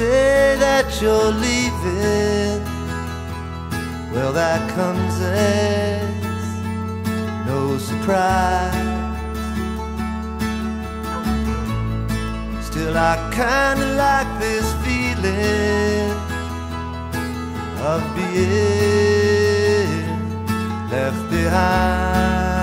say that you're leaving, well, that comes as no surprise. Still, I kinda like this feeling of being left behind.